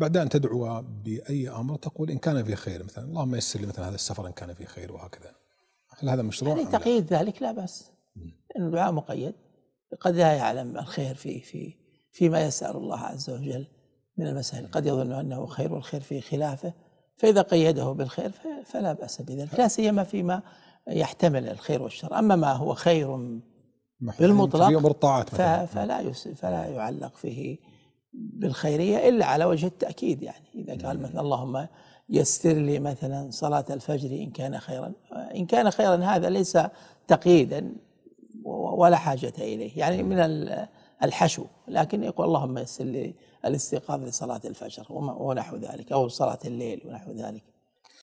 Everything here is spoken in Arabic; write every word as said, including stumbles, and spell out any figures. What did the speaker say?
بعد أن تدعو بأي أمر تقول إن كان في خير مثلا، اللهم يسر لي مثلا هذا السفر إن كان في خير وهكذا. هل هذا مشروع؟ يعني تقييد ذلك لا بأس، لأن الدعاء مقيد، قد لا يعلم الخير في في فيما يسأل الله عز وجل من المسائل، قد يظن أنه خير والخير في خلافه، فإذا قيده بالخير فلا بأس بذلك، لا سيما فيما يحتمل الخير والشر. أما ما هو خير بالمطلق فلا فلا يعلق فيه بالخيرية إلا على وجه التأكيد. يعني إذا قال مثلا اللهم يسر لي مثلا صلاة الفجر إن كان خيرا، إن كان خيرا هذا ليس تقييدا ولا حاجة إليه، يعني من الحشو، لكن يقول اللهم يسر لي الاستيقاظ لصلاة الفجر ونحو ذلك، أو صلاة الليل ونحو ذلك.